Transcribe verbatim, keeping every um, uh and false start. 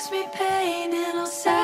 cause me pain and I'll say